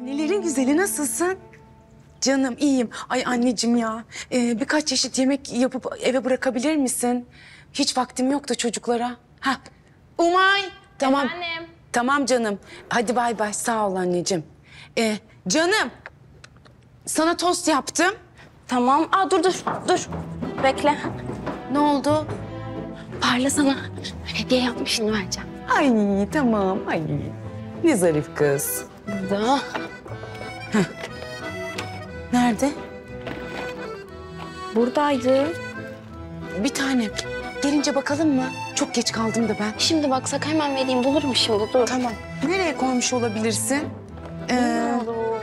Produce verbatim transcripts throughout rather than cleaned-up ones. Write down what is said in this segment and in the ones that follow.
Annelerin güzeli, nasılsın? Canım iyiyim. Ay anneciğim ya. Ee, birkaç çeşit yemek yapıp eve bırakabilir misin? Hiç vaktim yok da çocuklara. Ha. Umay. Tamam. Efendim? Tamam canım. Hadi bay bay. Sağ ol anneciğim. Ee, canım. Sana tost yaptım. Tamam. Aa dur dur. Dur. Bekle. Ne oldu? Parla sana hediye yapmışını vereceğim. Ay tamam. Ay ne zarif kız. Burada. Heh. Nerede? Buradaydı. Bir tanem. Gelince bakalım mı? Çok geç kaldım da ben. Şimdi baksak hemen vereyim. Bulurum şimdi. Dur. Tamam. Nereye koymuş olabilirsin? Ee,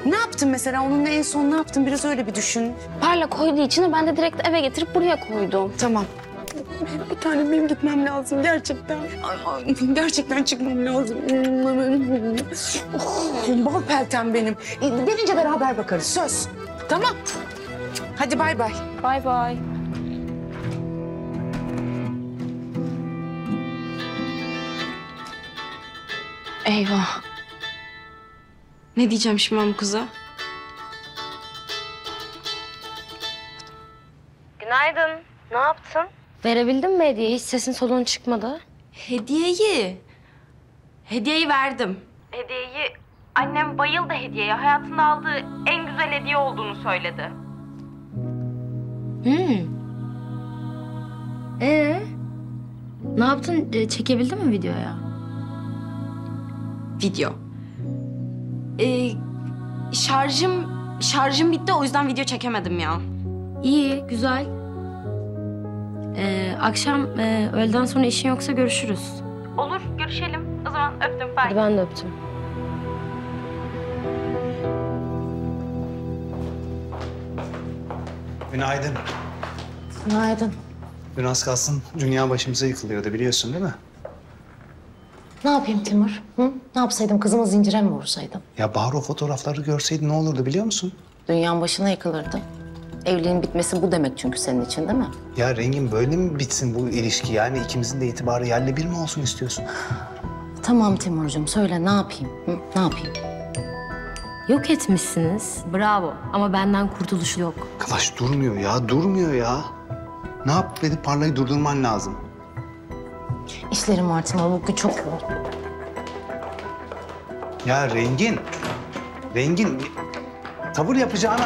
ne, ne yaptın mesela? Onunla en son ne yaptın? Biraz öyle bir düşün. Parla koyduğu içine ben de direkt eve getirip buraya koydum. Tamam. Bir tanem benim gitmem lazım gerçekten. Gerçekten çıkmam lazım. Oh, bal peltem benim. Gelince beraber bakarız. Söz. Tamam. Hadi bay bay. Bay bay. Eyvah. Ne diyeceğim şimdi ben bu kıza? Günaydın. Ne yaptın? Verebildin mi hediyeyi? Hiç sesin soluğun çıkmadı. Hediyeyi? Hediyeyi verdim. Hediyeyi? Annem bayıldı hediyeye. Hayatında aldığı en güzel hediye olduğunu söyledi. Hmm. Ee? Ne yaptın? E, çekebildin mi videoya? Video. Ee, şarjım, şarjım bitti. O yüzden video çekemedim ya. İyi, güzel. Ee, akşam e, öğleden sonra işin yoksa görüşürüz. Olur, görüşelim. O zaman öptüm. Bye. Hadi ben de öptüm. Günaydın. Günaydın. Dün az kalsın dünya başımıza yıkılıyordu, biliyorsun değil mi? Ne yapayım Timur? Hı? Ne yapsaydım? Kızımı zincire mi vursaydım? Ya Bahar, o fotoğrafları görseydi ne olurdu biliyor musun? Dünyanın başına yıkılırdı. Evliliğin bitmesi bu demek çünkü senin için, değil mi? Ya Rengin, böyle mi bitsin bu ilişki? Yani ikimizin de itibarı yerle bir mi olsun istiyorsun? Tamam Timurcuğum, söyle ne yapayım? Hı? Ne yapayım? Yok etmişsiniz. Bravo. Ama benden kurtuluş yok. Kıvaç durmuyor ya, durmuyor ya. Ne yap dedi? Parlayı durdurman lazım. İşlerim var Timur, bugün çok yoğun. Ya Rengin, Rengin tavır yapacağına...